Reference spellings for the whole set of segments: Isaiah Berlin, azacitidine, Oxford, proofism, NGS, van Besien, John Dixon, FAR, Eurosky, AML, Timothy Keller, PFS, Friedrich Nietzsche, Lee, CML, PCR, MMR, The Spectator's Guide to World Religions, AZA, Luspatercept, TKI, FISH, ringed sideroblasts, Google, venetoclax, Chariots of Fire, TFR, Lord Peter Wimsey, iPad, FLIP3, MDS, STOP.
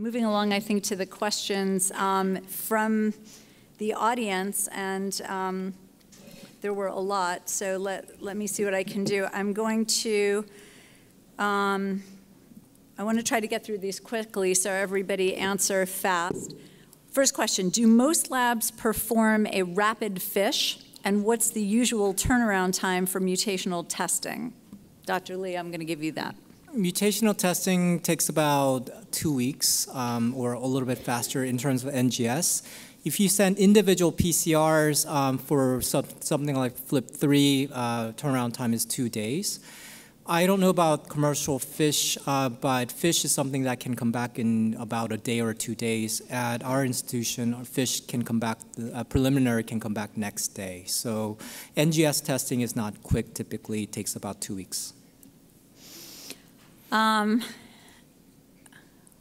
Moving along, I think, to the questions from the audience, and there were a lot, so let me see what I can do. I'm going to, I want to try to get through these quickly so everybody answer fast. First question, do most labs perform a rapid FISH, and what's the usual turnaround time for mutational testing? Dr. Lee, I'm going to give you that. Mutational testing takes about 2 weeks or a little bit faster in terms of NGS. If you send individual PCRs for something like FLIP3, turnaround time is 2 days. I don't know about commercial FISH, but FISH is something that can come back in about a day or 2 days. At our institution, FISH can come back, preliminary can come back next day. So NGS testing is not quick typically, it takes about 2 weeks.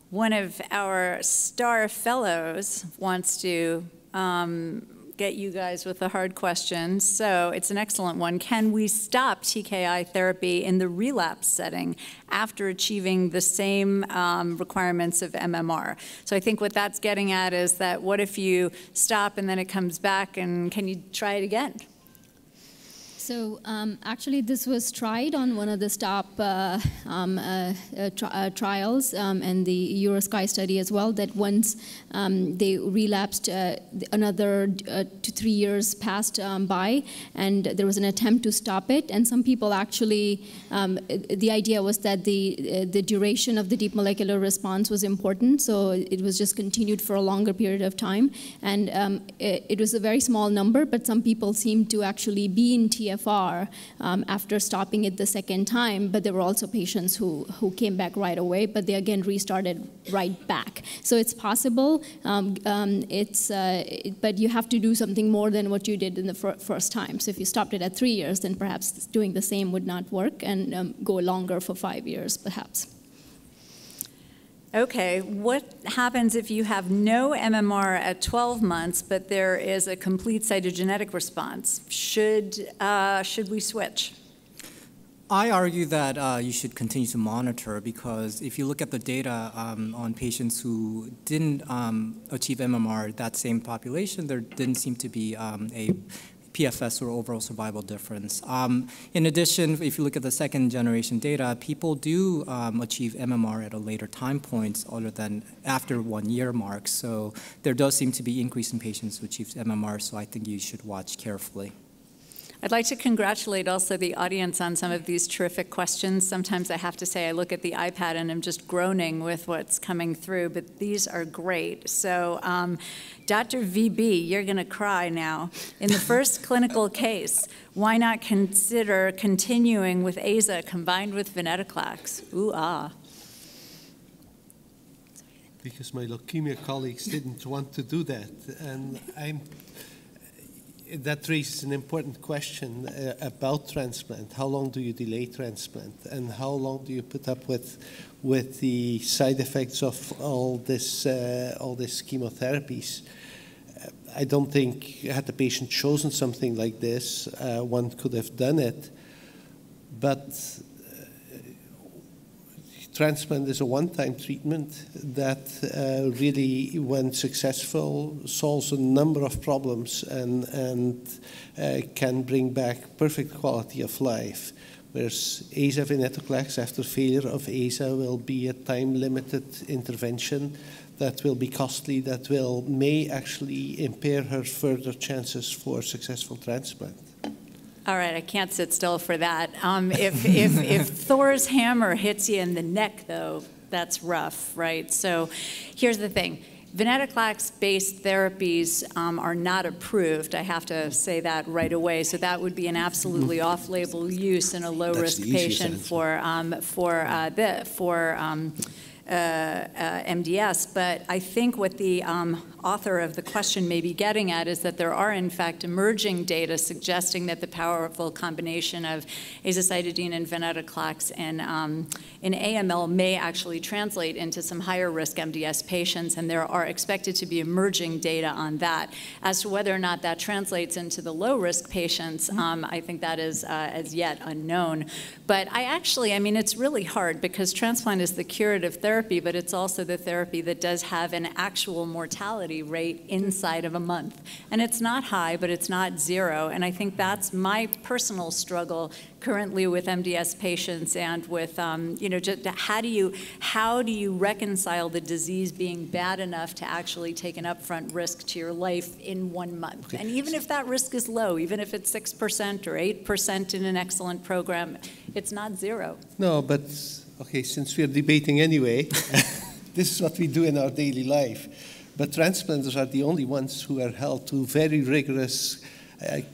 One of our star fellows wants to get you guys with a hard question, so it's an excellent one. Can we stop TKI therapy in the relapse setting after achieving the same requirements of MMR? So I think what that's getting at is that what if you stop and then it comes back, and can you try it again? So actually, this was tried on one of the STOP trials and the Eurosky study as well, that once they relapsed, another 2 to 3 years passed by, and there was an attempt to stop it. And some people actually, the idea was that the duration of the deep molecular response was important, so it was just continued for a longer period of time. And it was a very small number, but some people seemed to actually be in TFR after stopping it the second time, but there were also patients who came back right away, but they again restarted right back. So it's possible, but you have to do something more than what you did in the first time. So if you stopped it at 3 years, then perhaps doing the same would not work, and go longer for 5 years perhaps. Okay, what happens if you have no MMR at 12 months, but there is a complete cytogenetic response? Should we switch? I argue that you should continue to monitor, because if you look at the data on patients who didn't achieve MMR, that same population, there didn't seem to be a PFS or overall survival difference. In addition, if you look at the second generation data, people do achieve MMR at a later time point other than after 1 year mark. So there does seem to be increase in patients who achieve MMR, so I think you should watch carefully. I'd like to congratulate also the audience on some of these terrific questions. Sometimes I have to say I look at the iPad and I'm just groaning with what's coming through, but these are great. So Dr. VB, you're going to cry now. In the first clinical case, why not consider continuing with AZA combined with venetoclax? Ooh, ah. Because my leukemia colleagues didn't want to do that, and that raises an important question about transplant. How long do you delay transplant, and how long do you put up with the side effects of all this chemotherapies? I don't think, had the patient chosen something like this, one could have done it. But transplant is a one-time treatment that really, when successful, solves a number of problems and can bring back perfect quality of life. Whereas AZA venetoclax, after failure of AZA, will be a time-limited intervention that will be costly, that will may actually impair her further chances for successful transplant. All right, I can't sit still for that. If Thor's hammer hits you in the neck, though, that's rough, right? So here's the thing. Venetoclax-based therapies are not approved. I have to say that right away. So that would be an absolutely off-label use in a low-risk patient for MDS, but I think what the author of the question may be getting at is that there are, in fact, emerging data suggesting that the powerful combination of azacitidine and venetoclax in AML may actually translate into some higher-risk MDS patients, and there are expected to be emerging data on that. As to whether or not that translates into the low-risk patients, I think that is as yet unknown. But I mean, it's really hard, because transplant is the curative therapy. therapy, but it's also the therapy that does have an actual mortality rate inside of a month. And it's not high, but it's not zero. And I think that's my personal struggle currently with MDS patients and with, just how do you reconcile the disease being bad enough to actually take an upfront risk to your life in 1 month? Okay. And even if that risk is low, even if it's 6% or 8% in an excellent program, it's not zero. No, but, okay, since we're debating anyway, this is what we do in our daily life. But transplanters are the only ones who are held to very rigorous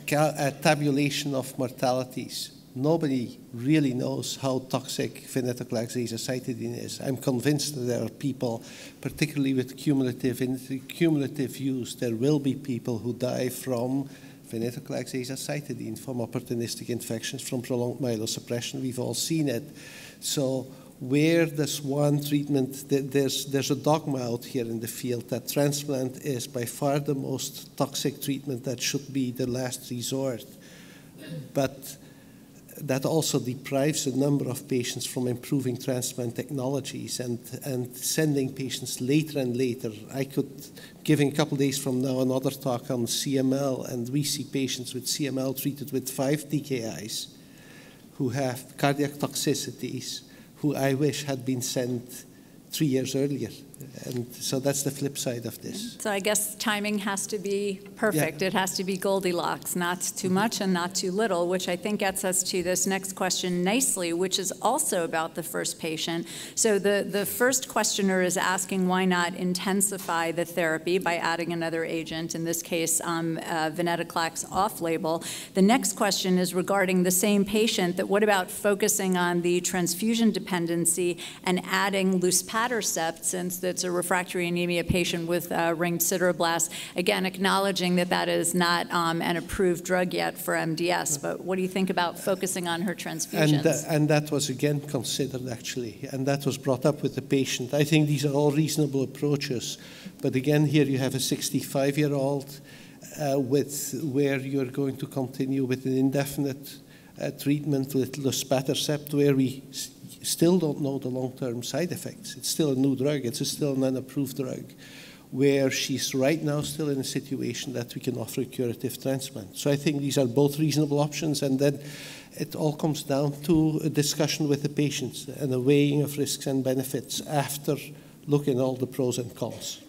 tabulation of mortalities. Nobody really knows how toxic venetoclax azacitidine is. I'm convinced that there are people, particularly with cumulative use, there will be people who die from venetoclax azacitidine, from opportunistic infections, from prolonged myelosuppression. We've all seen it. So where does one treatment, there's a dogma out here in the field that transplant is by far the most toxic treatment that should be the last resort. But that also deprives a number of patients from improving transplant technologies and sending patients later and later. I could give in a couple days from now another talk on CML, and we see patients with CML treated with 5 TKIs who have cardiac toxicities, who I wish had been sent 3 years earlier. And so that's the flip side of this. So I guess timing has to be perfect. Yeah. It has to be Goldilocks, not too much and not too little, which I think gets us to this next question nicely, which is also about the first patient. So the first questioner is asking, why not intensify the therapy by adding another agent, in this case venetoclax off-label. The next question is regarding the same patient, that what about focusing on the transfusion dependency and adding Luspatercept, since the it's a refractory anemia patient with ringed sideroblasts, again, acknowledging that that is not an approved drug yet for MDS, but what do you think about focusing on her transfusions? And that was again considered, actually, and that was brought up with the patient. I think these are all reasonable approaches, but again, here you have a 65-year-old where you're going to continue with an indefinite treatment with Luspatercept, where we still don't know the long-term side effects. It's still a new drug. It's still an unapproved drug, where she's right now still in a situation that we can offer a curative transplant. So I think these are both reasonable options, and then it all comes down to a discussion with the patients and a weighing of risks and benefits after looking at all the pros and cons.